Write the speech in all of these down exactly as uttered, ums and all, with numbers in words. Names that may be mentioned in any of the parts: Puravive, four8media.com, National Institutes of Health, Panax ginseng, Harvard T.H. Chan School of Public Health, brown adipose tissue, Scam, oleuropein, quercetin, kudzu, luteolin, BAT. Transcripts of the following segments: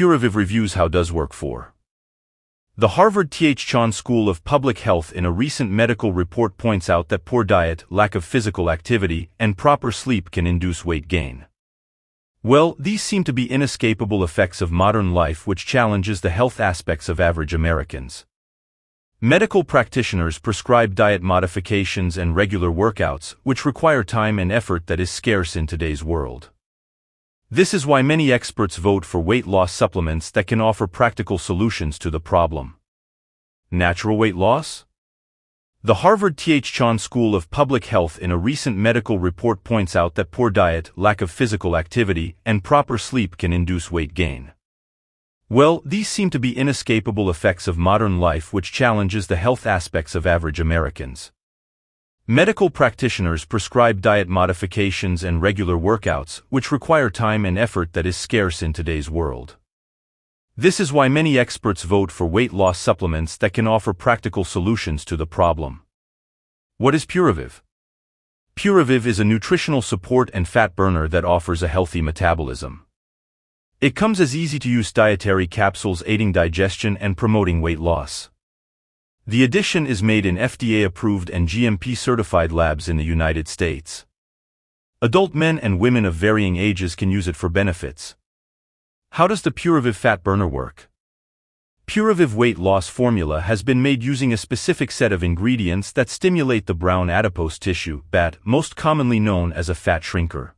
Puravive reviews how does work for. The Harvard T H Chan School of Public Health in a recent medical report points out that poor diet, lack of physical activity, and proper sleep can induce weight gain. Well, these seem to be inescapable effects of modern life which challenges the health aspects of average Americans. Medical practitioners prescribe diet modifications and regular workouts, which require time and effort that is scarce in today's world. This is why many experts vote for weight loss supplements that can offer practical solutions to the problem. Natural weight loss? The Harvard T H Chan School of Public Health in a recent medical report points out that poor diet, lack of physical activity, and proper sleep can induce weight gain. Well, these seem to be inescapable effects of modern life which challenges the health aspects of average Americans. Medical practitioners prescribe diet modifications and regular workouts, which require time and effort that is scarce in today's world. This is why many experts vote for weight loss supplements that can offer practical solutions to the problem. What is Puravive? Puravive is a nutritional support and fat burner that offers a healthy metabolism. It comes as easy-to-use dietary capsules aiding digestion and promoting weight loss. The addition is made in F D A-approved and G M P-certified labs in the United States. Adult men and women of varying ages can use it for benefits. How does the Puravive fat burner work? Puravive weight loss formula has been made using a specific set of ingredients that stimulate the brown adipose tissue, B A T, most commonly known as a fat shrinker.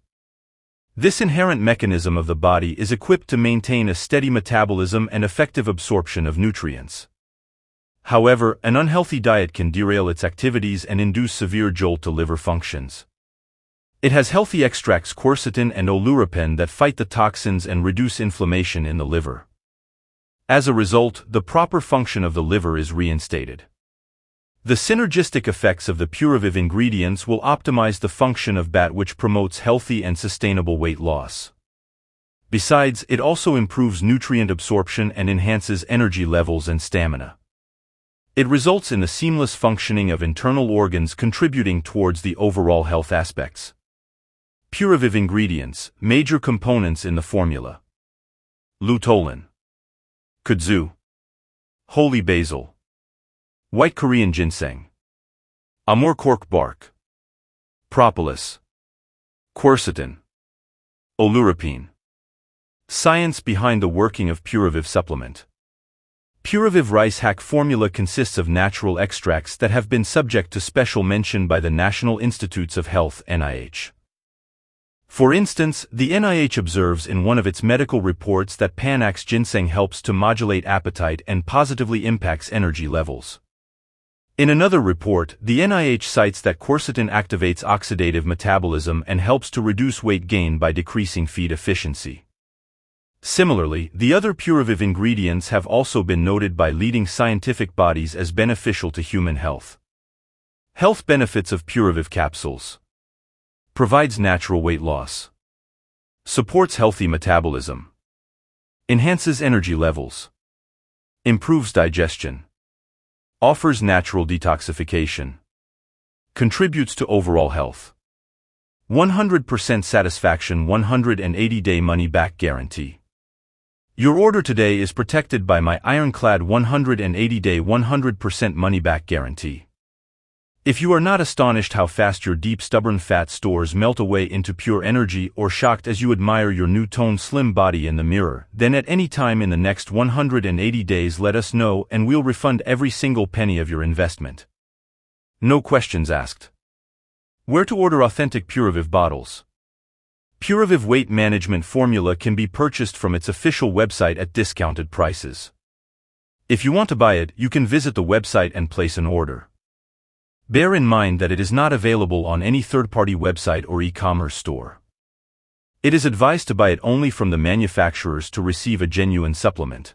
This inherent mechanism of the body is equipped to maintain a steady metabolism and effective absorption of nutrients. However, an unhealthy diet can derail its activities and induce severe jolt to liver functions. It has healthy extracts quercetin and oleuropein that fight the toxins and reduce inflammation in the liver. As a result, the proper function of the liver is reinstated. The synergistic effects of the Puravive ingredients will optimize the function of B A T, which promotes healthy and sustainable weight loss. Besides, it also improves nutrient absorption and enhances energy levels and stamina. It results in the seamless functioning of internal organs, contributing towards the overall health aspects. Puravive ingredients, major components in the formula: luteolin, kudzu, holy basil, white Korean ginseng, amur cork bark, propolis, quercetin, oleuropein. Science behind the working of Puravive supplement. Puravive rice hack formula consists of natural extracts that have been subject to special mention by the National Institutes of Health (N I H). For instance, the N I H observes in one of its medical reports that Panax ginseng helps to modulate appetite and positively impacts energy levels. In another report, the N I H cites that quercetin activates oxidative metabolism and helps to reduce weight gain by decreasing feed efficiency. Similarly, the other Puravive ingredients have also been noted by leading scientific bodies as beneficial to human health. Health benefits of Puravive capsules. Provides natural weight loss. Supports healthy metabolism. Enhances energy levels. Improves digestion. Offers natural detoxification. Contributes to overall health. one hundred percent satisfaction, one hundred eighty day money-back guarantee. Your order today is protected by my ironclad one hundred eighty day one hundred percent money-back guarantee. If you are not astonished how fast your deep stubborn fat stores melt away into pure energy, or shocked as you admire your new toned slim body in the mirror, then at any time in the next one hundred eighty days let us know and we'll refund every single penny of your investment. No questions asked. Where to order authentic Puravive bottles? Puravive weight management formula can be purchased from its official website at discounted prices. If you want to buy it, you can visit the website and place an order. Bear in mind that it is not available on any third-party website or e-commerce store. It is advised to buy it only from the manufacturers to receive a genuine supplement.